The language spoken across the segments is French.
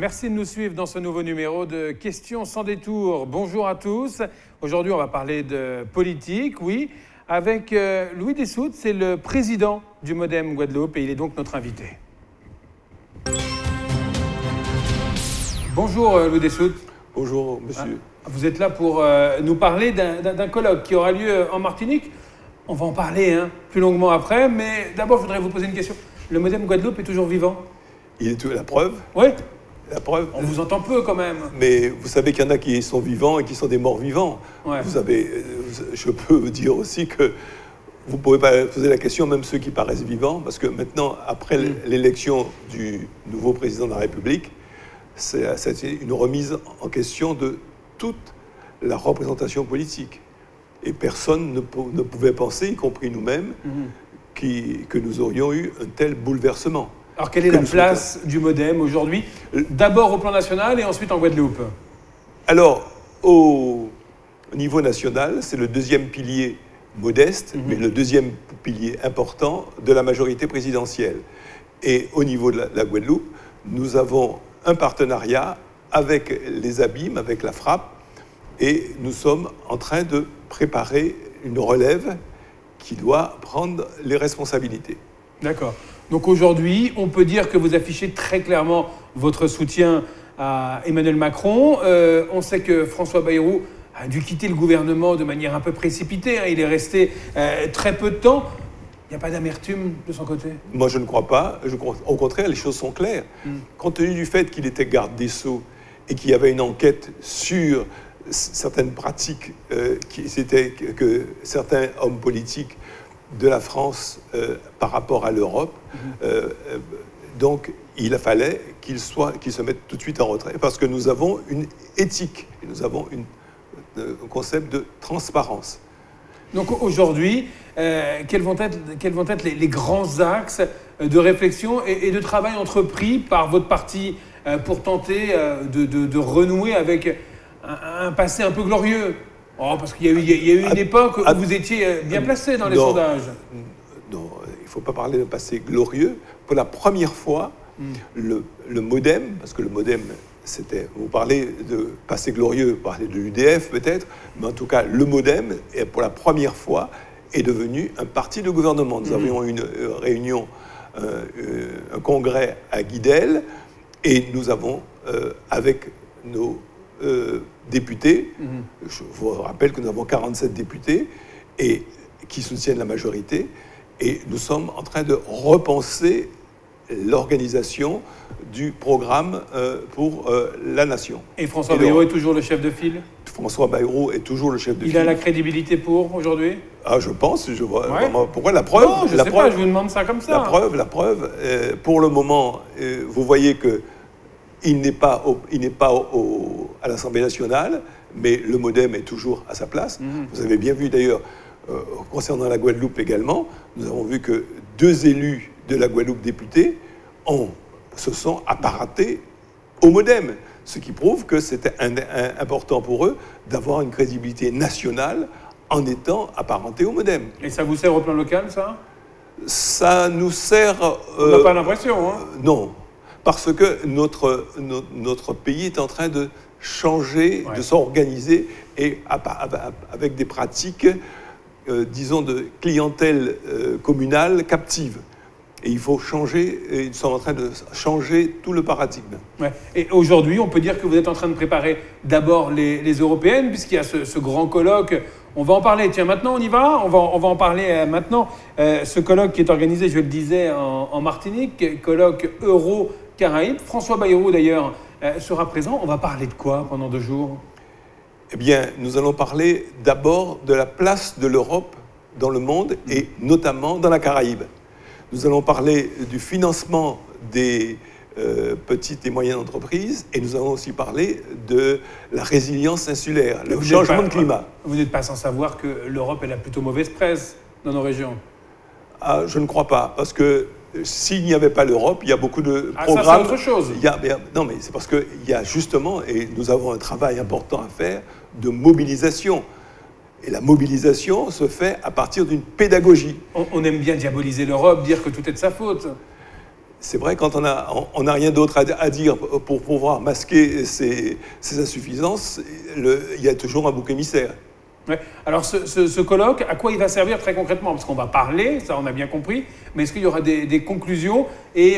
Merci de nous suivre dans ce nouveau numéro de Questions sans détour. Bonjour à tous. Aujourd'hui, on va parler de politique, oui, avec Louis Dessout, c'est le président du Modem Guadeloupe et il est donc notre invité. Bonjour Louis Dessout. Bonjour monsieur. Vous êtes là pour nous parler d'un colloque qui aura lieu en Martinique. On va en parler plus longuement après, mais d'abord je voudrais vous poser une question. Le Modem Guadeloupe est toujours vivant? Il est la preuve. Oui. La preuve. On vous entend peu quand même. Mais vous savez qu'il y en a qui sont vivants et qui sont des morts vivants. Ouais. Vous savez, je peux vous dire aussi que vous ne pouvez pas poser la question, même ceux qui paraissent vivants, parce que maintenant, après l'élection du nouveau président de la République, c'est une remise en question de toute la représentation politique. Et personne ne pouvait penser, y compris nous-mêmes, que nous aurions eu un tel bouleversement. Alors quelle est la place du Modem aujourd'hui? D'abord au plan national et ensuite en Guadeloupe. Alors, au niveau national, c'est le deuxième pilier modeste, mais le deuxième pilier important de la majorité présidentielle. Et au niveau de la Guadeloupe, nous avons un partenariat avec les Abymes, avec la FRAP, et nous sommes en train de préparer une relève qui doit prendre les responsabilités. D'accord. Donc aujourd'hui, on peut dire que vous affichez très clairement votre soutien à Emmanuel Macron. On sait que François Bayrou a dû quitter le gouvernement de manière un peu précipitée. Il est resté très peu de temps. Il n'y a pas d'amertume de son côté? Moi, je ne crois pas. Au contraire, les choses sont claires. Compte tenu du fait qu'il était garde des Sceaux et qu'il y avait une enquête sur certaines pratiques que certains hommes politiques de la France par rapport à l'Europe. Donc, il fallait qu'il se mette tout de suite en retrait, parce que nous avons une éthique, et nous avons un concept de transparence. Donc aujourd'hui, quels vont être les grands axes de réflexion et de travail entrepris par votre parti pour tenter de renouer avec un passé un peu glorieux? Oh, parce qu'il y a eu une époque où vous étiez bien placé dans les sondages. Non, il ne faut pas parler d'un passé glorieux. Pour la première fois, le Modem, parce que le Modem, c'était... Vous parlez de passé glorieux, vous parlez de l'UDF peut-être, mais en tout cas, le Modem, pour la première fois, est devenu un parti de gouvernement. Nous avions une réunion, un congrès à Guidel, et nous avons, avec nos... députés, je vous rappelle que nous avons 47 députés et, qui soutiennent la majorité, et nous sommes en train de repenser l'organisation du programme pour la nation. Et François Bayrou est toujours le chef de file? François Bayrou est toujours le chef de file. Il a la crédibilité pour aujourd'hui? Ah, je pense, je vois. Ouais. Pourquoi la preuve? Non, je ne sais pas, je vous demande ça comme ça. La preuve, pour le moment, vous voyez que il n'est pas, à l'Assemblée nationale, mais le Modem est toujours à sa place. Vous avez bien vu d'ailleurs, concernant la Guadeloupe également, nous avons vu que deux élus de la Guadeloupe députés se sont apparatés au Modem, ce qui prouve que c'était important pour eux d'avoir une crédibilité nationale en étant apparentés au Modem. Et ça vous sert au plan local, ça? Ça nous sert... on n'a pas l'impression, hein? Non. Parce que notre pays est en train de changer, de s'organiser, et avec des pratiques, disons, de clientèle communale captive. Et il faut changer, et nous sommes en train de changer tout le paradigme. Ouais. Et aujourd'hui, on peut dire que vous êtes en train de préparer d'abord les européennes, puisqu'il y a ce grand colloque. On va en parler. Tiens, maintenant, on y va. On va en parler maintenant. Ce colloque qui est organisé, je le disais, en Martinique, colloque euro Caraïbe. François Bayrou, d'ailleurs, sera présent. On va parler de quoi pendant 2 jours? Eh bien, nous allons parler d'abord de la place de l'Europe dans le monde et notamment dans la Caraïbe. Nous allons parler du financement des petites et moyennes entreprises, et nous allons aussi parler de la résilience insulaire, le changement de climat. Vous n'êtes pas sans savoir que l'Europe, elle a plutôt mauvaise presse dans nos régions? Ah, je ne crois pas, parce que s'il n'y avait pas l'Europe, il y a beaucoup de programmes... Ah, ça, c'est autre chose. Non, mais c'est parce qu'il y a justement, et nous avons un travail important à faire, de mobilisation. Et la mobilisation se fait à partir d'une pédagogie. On aime bien diaboliser l'Europe, dire que tout est de sa faute. c'est vrai, quand on n'a rien d'autre à dire pour pouvoir masquer ces insuffisances, il y a toujours un bouc émissaire. Ouais. Alors ce colloque, à quoi il va servir très concrètement? Parce qu'on va parler, ça on a bien compris, mais est-ce qu'il y aura des conclusions et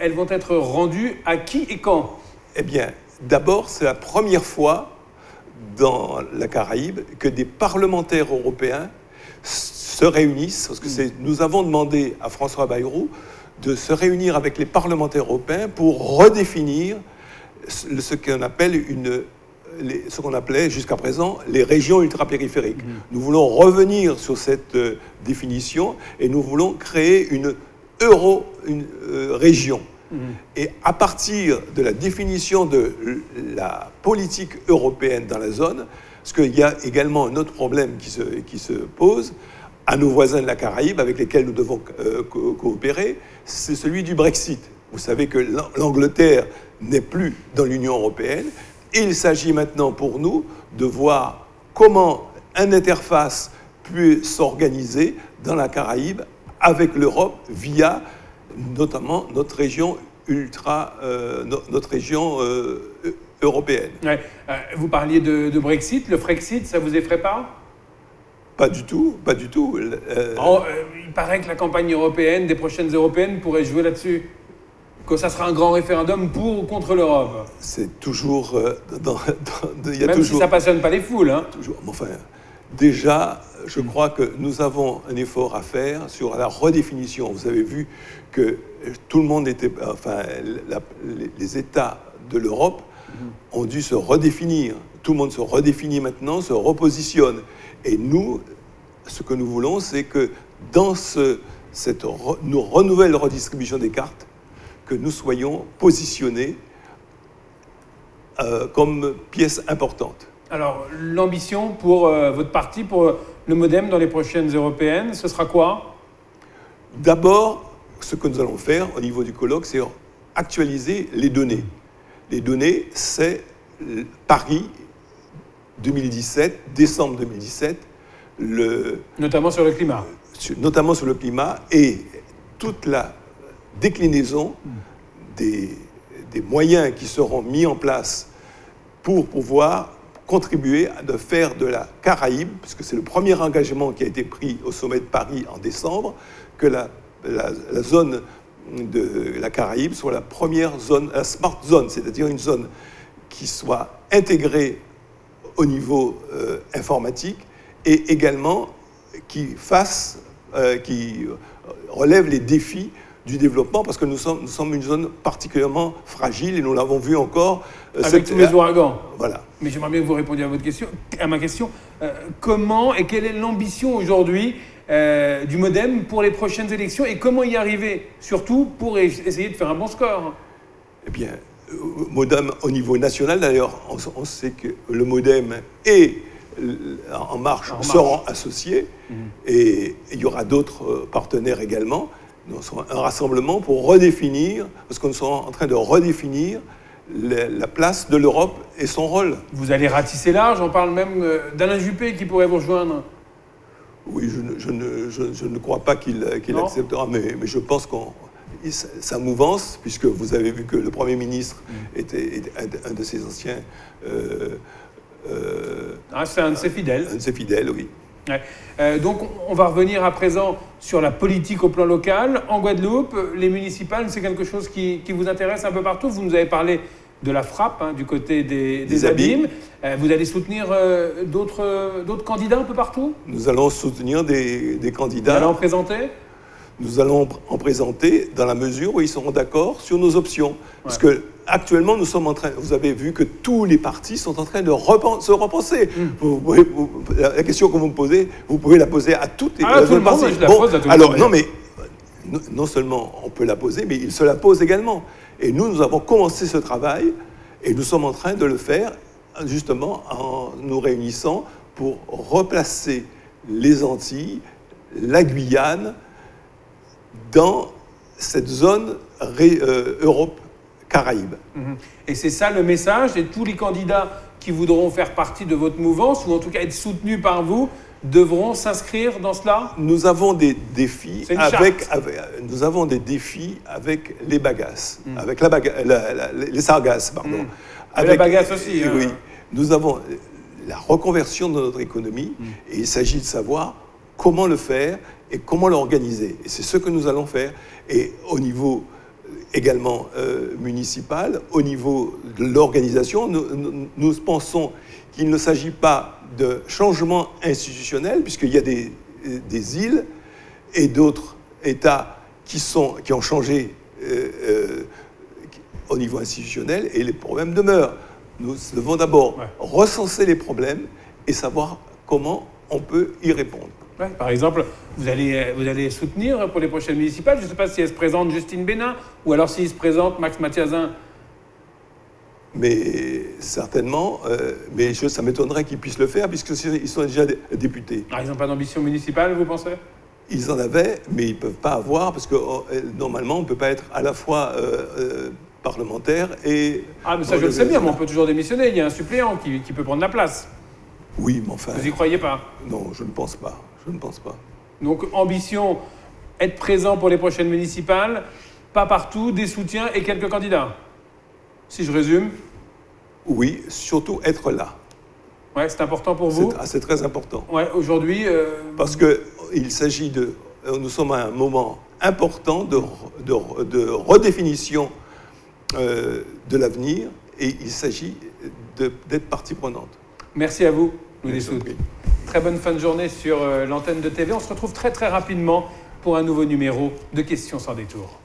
elles vont être rendues à qui et quand? Eh bien, d'abord, c'est la première fois dans la Caraïbe que des parlementaires européens se réunissent, parce que nous avons demandé à François Bayrou de se réunir avec les parlementaires européens pour redéfinir ce qu'on appelle ce qu'on appelait jusqu'à présent les régions ultrapériphériques. Nous voulons revenir sur cette définition et nous voulons créer une euro-région. Et à partir de la définition de la politique européenne dans la zone, parce qu'il y a également un autre problème qui se pose à nos voisins de la Caraïbe, avec lesquels nous devons coopérer, c'est celui du Brexit. Vous savez que l'Angleterre n'est plus dans l'Union européenne. Il s'agit maintenant pour nous de voir comment une interface peut s'organiser dans la Caraïbe avec l'Europe via notamment notre région européenne. Ouais. Vous parliez de Brexit. Le Frexit, ça vous effraie pas? Pas du tout, pas du tout. Il paraît que la campagne européenne, des prochaines européennes, pourrait jouer là-dessus. Que ça sera un grand référendum pour ou contre l'Europe. C'est toujours... si ça ne passionne pas les foules. Hein. Toujours, enfin, déjà, je crois que nous avons un effort à faire sur la redéfinition. Vous avez vu que tout le monde était... Enfin, les États de l'Europe ont dû se redéfinir. Tout le monde se redéfinit maintenant, se repositionne. Et nous, ce que nous voulons, c'est que dans cette renouvelle redistribution des cartes, que nous soyons positionnés comme pièce importante. Alors, l'ambition pour votre parti, pour le Modem dans les prochaines européennes, ce sera quoi? D'abord, ce que nous allons faire au niveau du colloque, c'est actualiser les données. Les données, c'est Paris 2017, décembre 2017. Notamment sur le climat. Notamment sur le climat et toute la déclinaison des moyens qui seront mis en place pour pouvoir contribuer à faire de la Caraïbe, puisque c'est le premier engagement qui a été pris au sommet de Paris en décembre, que la zone de la Caraïbe soit la première zone, la smart zone, c'est-à-dire une zone qui soit intégrée au niveau informatique et également qui relève les défis du développement, parce que nous sommes une zone particulièrement fragile et nous l'avons vu encore. Avec tous les ouragans. Voilà. Mais j'aimerais bien que vous répondiez à ma question. Comment et quelle est l'ambition aujourd'hui du Modem pour les prochaines élections et comment y arriver, surtout pour essayer de faire un bon score? Eh bien, Modem au niveau national d'ailleurs, on sait que le Modem et En Marche seront associés et il y aura d'autres partenaires également. Nous serons un rassemblement pour redéfinir, parce qu'on est en train de redéfinir la place de l'Europe et son rôle. Vous allez ratisser large, on parle même d'Alain Juppé qui pourrait vous rejoindre. Oui, je ne crois pas qu'il acceptera, mais je pense qu'on... Sa mouvance, puisque vous avez vu que le Premier ministre était un de ses anciens... c'est un de ses fidèles. Un de ses fidèles, oui. Ouais. Donc, on va revenir à présent sur la politique au plan local. En Guadeloupe, les municipales, c'est quelque chose qui vous intéresse un peu partout. Vous nous avez parlé de la FRAP, du côté des Abymes. Vous allez soutenir d'autres candidats un peu partout? Nous allons soutenir des candidats. Vous allez en présenter? Nous allons en présenter dans la mesure où ils seront d'accord sur nos options. Ouais. Parce que actuellement, nous sommes en train... Vous avez vu que tous les partis sont en train de se repenser. La question que vous me posez, vous pouvez la poser à toutes les partis. Non, mais non seulement on peut la poser, mais ils se la posent également. Et nous avons commencé ce travail et nous sommes en train de le faire justement en nous réunissant pour replacer les Antilles, la Guyane, dans cette zone Europe-Caraïbes. Et c'est ça le message, et tous les candidats qui voudront faire partie de votre mouvance, ou en tout cas être soutenus par vous, devront s'inscrire dans cela? Nous avons des défis avec les bagasses, avec les sargasses, pardon. Avec les bagasses aussi. Oui, nous avons la reconversion de notre économie et il s'agit de savoir comment le faire et comment l'organiser. Et c'est ce que nous allons faire. Et au niveau également municipal, au niveau de l'organisation, nous pensons qu'il ne s'agit pas de changement institutionnel, puisqu'il y a des îles et d'autres États qui ont changé au niveau institutionnel, et les problèmes demeurent. Nous devons d'abord recenser les problèmes et savoir comment on peut y répondre. Ouais, par exemple, vous allez soutenir pour les prochaines municipales. Je ne sais pas si elle se présente Justine Bénin ou alors s'il se présente Max Mathiasin. Mais certainement, mais ça m'étonnerait qu'ils puissent le faire puisqu'ils sont déjà députés. Ah, ils n'ont pas d'ambition municipale, vous pensez? Ils en avaient, mais ils ne peuvent pas avoir parce que normalement, on ne peut pas être à la fois parlementaire et... Ah, mais ça, je le sais bien, mais on peut toujours démissionner. Il y a un suppléant qui peut prendre la place. Oui, mais enfin... Vous n'y croyez pas? Non, je ne pense pas. Je ne pense pas. Donc, ambition, être présent pour les prochaines municipales, pas partout, des soutiens et quelques candidats. Si je résume. Oui, surtout être là. Oui, c'est important pour vous? C'est très important. Oui, aujourd'hui... Parce que il s'agit de... Nous sommes à un moment important de redéfinition de l'avenir et il s'agit d'être partie prenante. Merci à vous, Louis Dessout. Très bonne fin de journée sur l'antenne de TV. On se retrouve très rapidement pour un nouveau numéro de Questions sans détour.